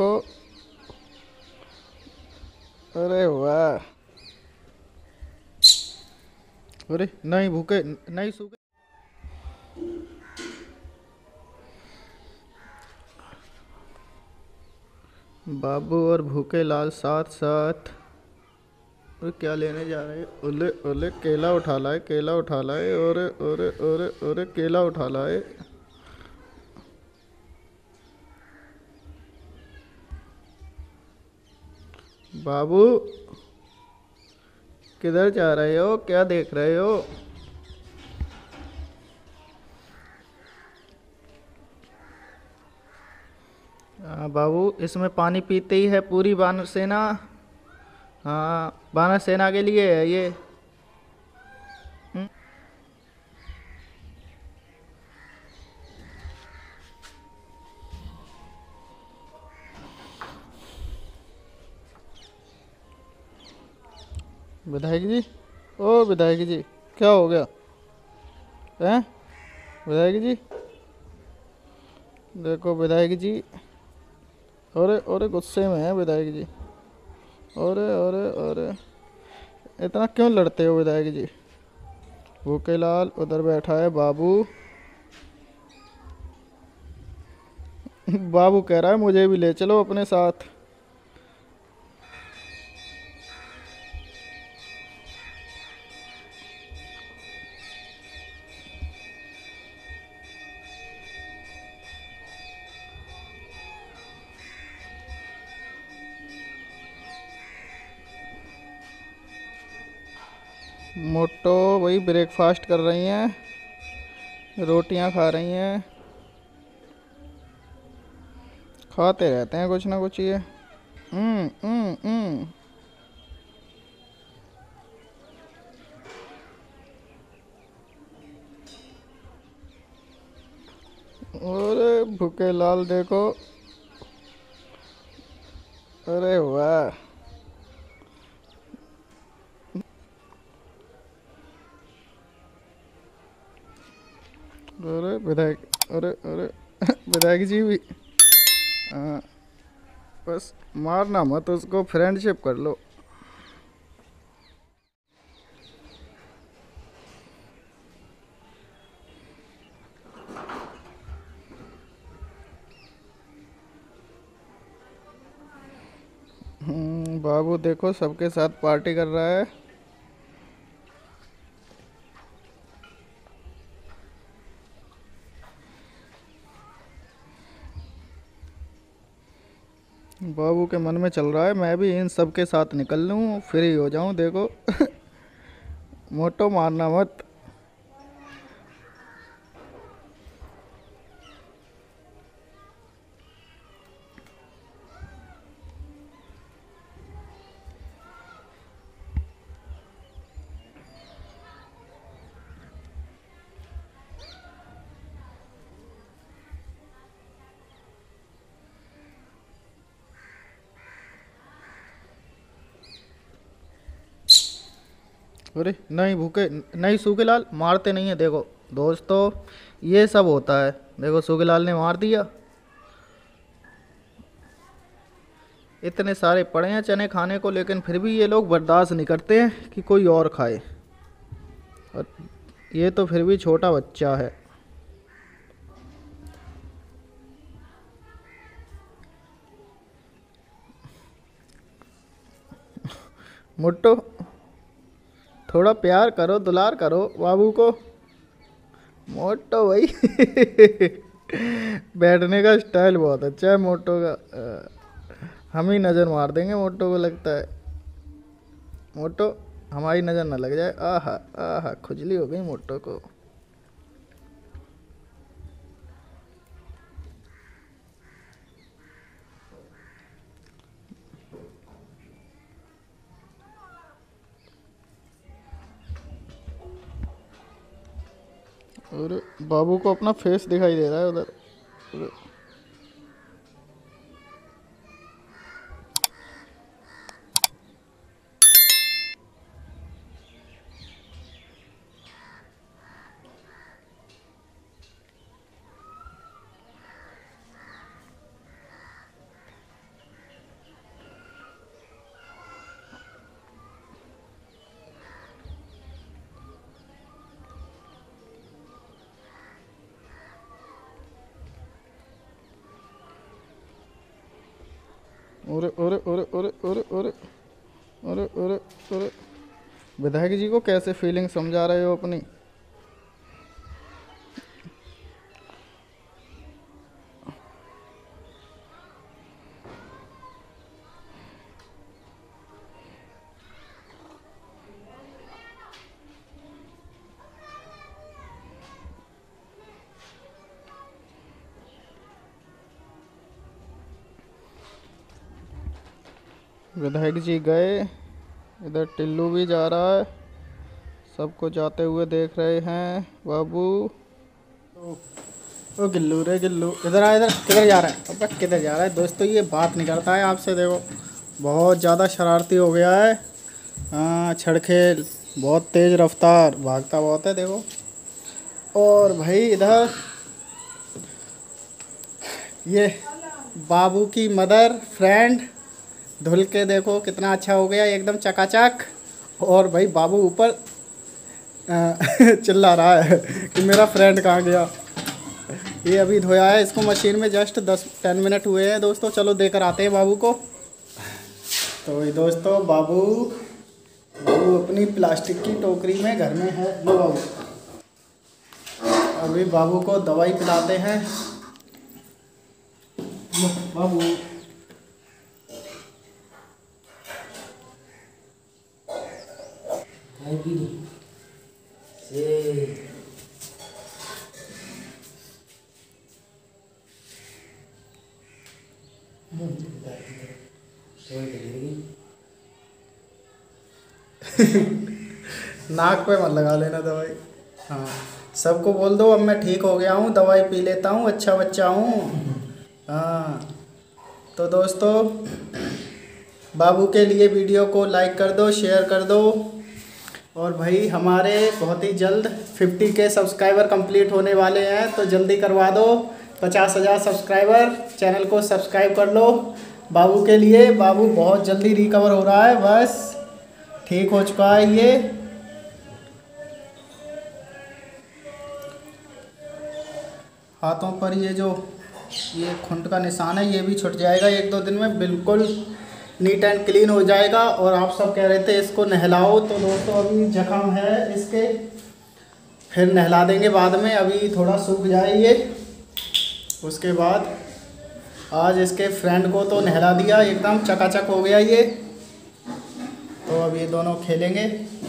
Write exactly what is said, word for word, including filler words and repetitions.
को। अरे वाह, अरे नहीं भूखे नहीं सूखे। बाबू और भूखे लाल साथ साथ और क्या लेने जा रहे हैं। ओले ओले केला उठा लाए, केला उठा लाए, और और और और केला उठा लाए। बाबू किधर जा रहे हो, क्या देख रहे हो? हाँ बाबू, इसमें पानी पीते ही है पूरी वानर सेना। हाँ, वानर सेना के लिए है ये। हुँ? विधायक जी, ओ विधायक जी, क्या हो गया हैं विधायक जी? देखो विधायक जी, अरे अरे गुस्से में है विधायक जी। अरे अरे अरे इतना क्यों लड़ते हो विधायक जी? भूखे लाल उधर बैठा है, बाबू बाबू कह रहा है मुझे भी ले चलो अपने साथ। मोटो वही ब्रेकफास्ट कर रही हैं, रोटियां खा रही हैं, खाते रहते हैं कुछ ना कुछ ये। हम्म हम्म हम्म अरे भूखे लाल देखो। अरे वाह, अरे विधायक, अरे अरे विधायक जी भी आ, बस मारना मत उसको, फ्रेंडशिप कर लो। बाबू देखो सबके साथ पार्टी कर रहा है। बाबू के मन में चल रहा है मैं भी इन सब के साथ निकल लूँ, फ्री हो जाऊँ। देखो मोटो मारना मत। अरे नहीं भूखे नहीं सूखे लाल, मारते नहीं है। देखो दोस्तों ये सब होता है। देखो सूखे लाल ने मार दिया। इतने सारे पड़े हैं चने खाने को, लेकिन फिर भी ये लोग बर्दाश्त नहीं करते हैं कि कोई और खाए। और ये तो फिर भी छोटा बच्चा है। मोटो थोड़ा प्यार करो, दुलार करो बाबू को। मोटो भाई बैठने का स्टाइल बहुत अच्छा है मोटो का। हम ही नज़र मार देंगे मोटो को, लगता है। मोटो हमारी नज़र ना लग जाए। आहा आहा, खुजली हो गई मोटो को। अरे बाबू को अपना फेस दिखाई दे रहा है उधर। ओरे ओरे ओरे ओरे ओरे ओरे ओरे ओरे ओरे विधायक जी को कैसे फीलिंग समझा रहे हो अपनी। विधायक जी गए, इधर टिल्लू भी जा रहा है, सबको जाते हुए देख रहे हैं। बाबू ओ, ओ गिल्लू रे गिल्लू इधर आ, इधर किधर जा रहा है, अब किधर जा रहा है। दोस्तों ये बात नहीं करता है आपसे, देखो बहुत ज़्यादा शरारती हो गया है, छड़खेल, बहुत तेज़ रफ्तार, भागता बहुत है देखो। और भाई इधर ये बाबू की मदर फ्रेंड धुल के देखो कितना अच्छा हो गया एकदम चकाचक। और भाई बाबू ऊपर चिल्ला रहा है कि मेरा फ्रेंड कहाँ गया। ये अभी धोया है इसको मशीन में, जस्ट दस टेन मिनट हुए हैं दोस्तों। चलो देकर आते हैं बाबू को। तो ये दोस्तों बाबू बाबू अपनी प्लास्टिक की टोकरी में घर में है। लो बाबू, अभी बाबू को दवाई पिलाते हैं। बाबू नाक पे मत लगा लेना दवाई। हाँ सबको बोल दो अब मैं ठीक हो गया हूँ, दवाई पी लेता हूँ, अच्छा बच्चा हूँ। हाँ तो दोस्तों बाबू के लिए वीडियो को लाइक कर दो, शेयर कर दो। और भाई हमारे बहुत ही जल्द फिफ्टी के सब्सक्राइबर कंप्लीट होने वाले हैं, तो जल्दी करवा दो पचास हज़ार सब्सक्राइबर। चैनल को सब्सक्राइब कर लो बाबू के लिए। बाबू बहुत जल्दी रिकवर हो रहा है, बस ठीक हो चुका है ये। हाथों पर ये जो ये खुंट का निशान है ये भी छूट जाएगा एक दो दिन में, बिल्कुल नीट एंड क्लीन हो जाएगा। और आप सब कह रहे थे इसको नहलाओ, तो दोस्तों अभी जख्म है इसके, फिर नहला देंगे बाद में, अभी थोड़ा सूख जाए ये। उसके बाद आज इसके फ्रेंड को तो नहला दिया, एकदम चकाचक हो गया ये। तो अब ये दोनों खेलेंगे।